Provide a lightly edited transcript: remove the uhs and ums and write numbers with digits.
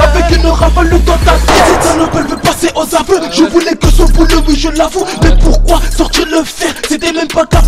avec une rafale dans ta tête. Cette salope elle veut passer aux aveux. Je voulais que son boulot, oui je l'avoue. Mais pourquoi sortir le fer? C'était même pas grave.